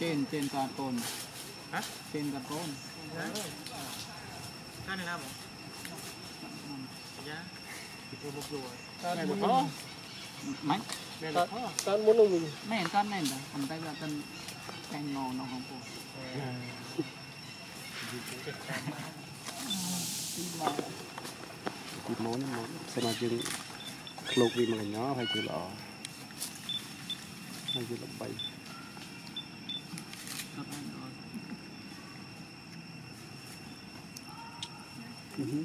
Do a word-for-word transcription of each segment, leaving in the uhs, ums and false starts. trên trên toàn cồn hả? Trên toàn cồn cái này làm không? Máy con muốn luôn mình mẹ con này rồi cầm tay vào tân canh ngò nó không phù thịt món món xem mà chừng lục vì mình nhỏ hay chữ lọ hay chữ lọ bay mm-hmm.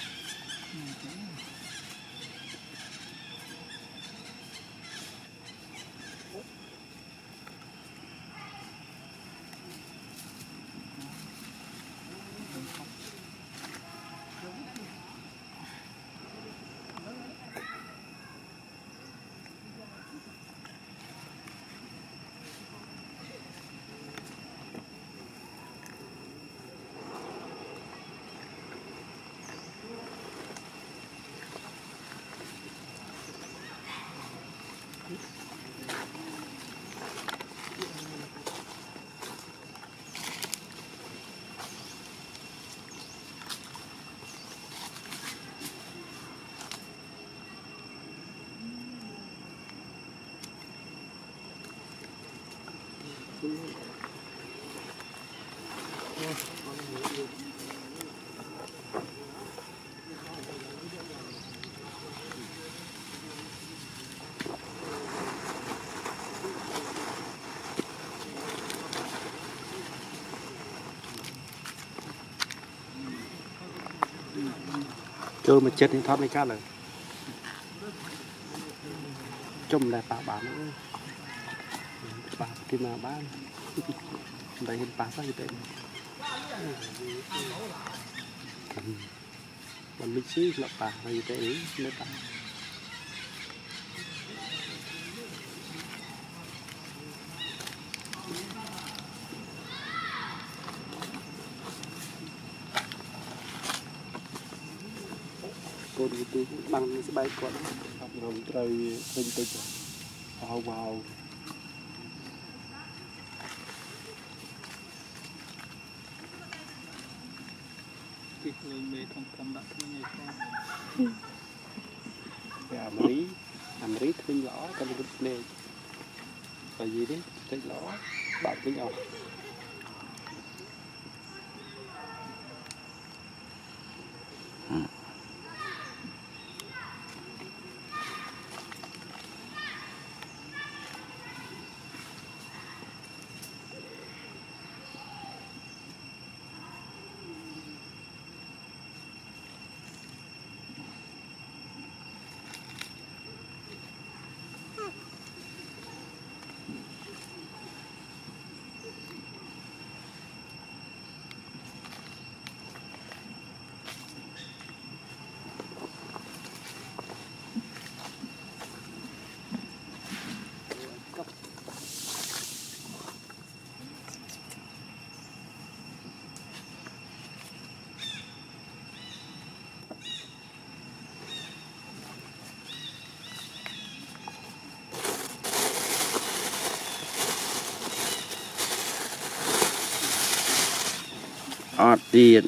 cho mà chết thì thoát mấy cá rồi chôm là bà bán nữa bà kia mà bán đây hiện bà sao như thế còn mình chứ là bà là như thế nữa bà bằng bay quẩn hồng trời tinh tinh hầu vào cái người mê không cầm đặt như này không à mấy làm rít thương lõ trong cái này là gì đấy cái lõ bạn với nhau tiền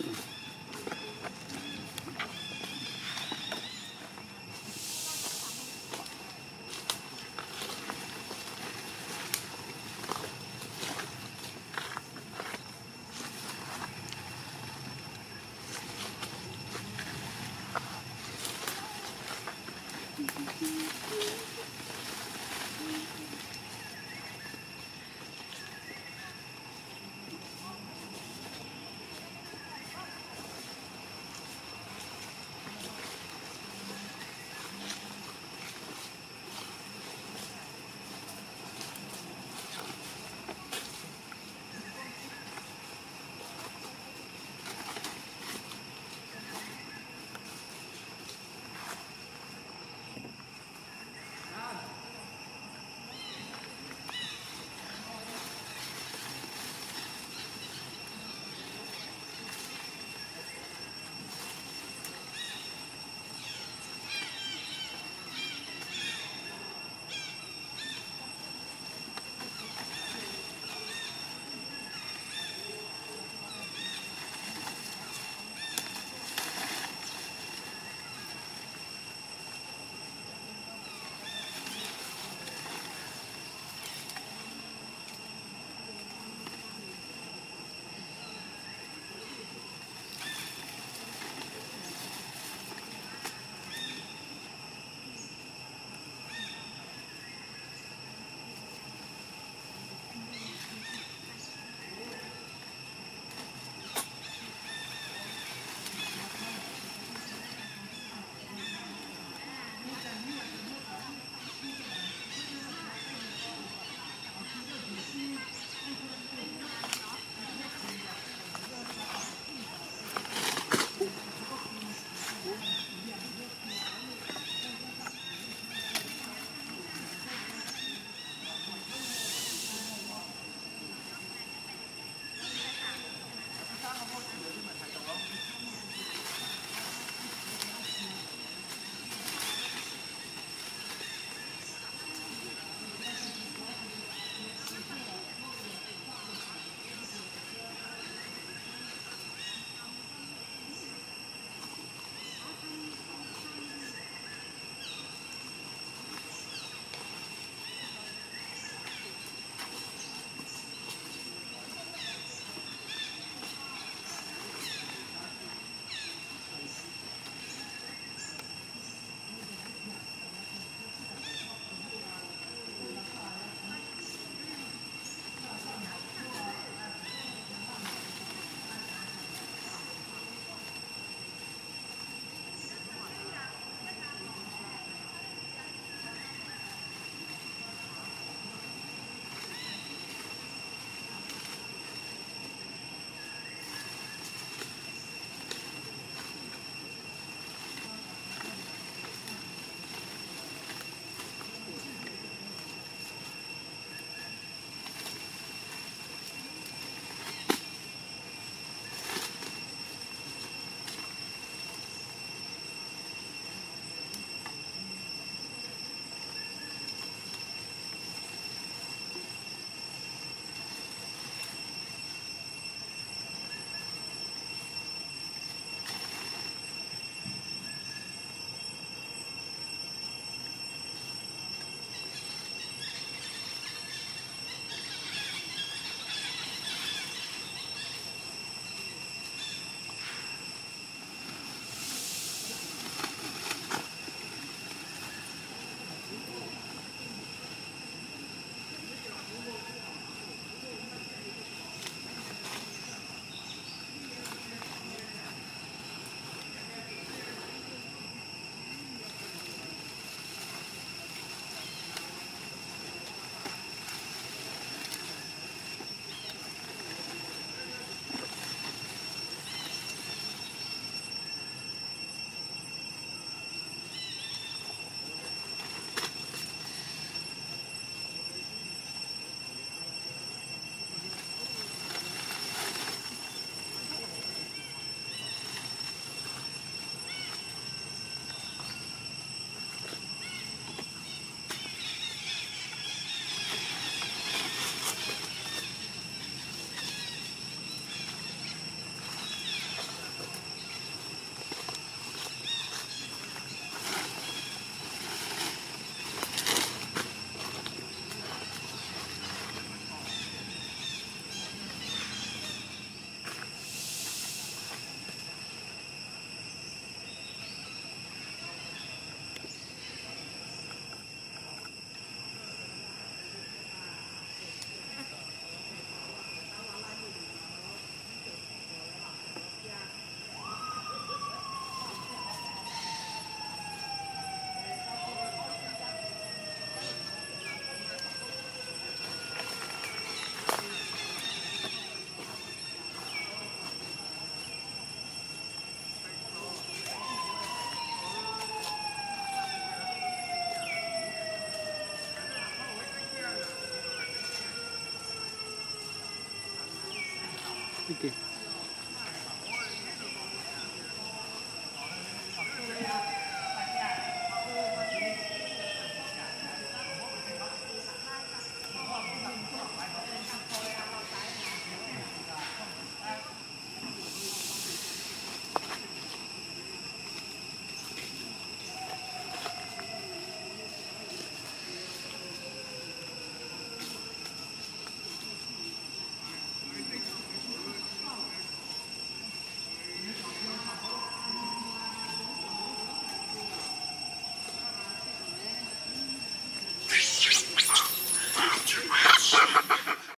cái kia.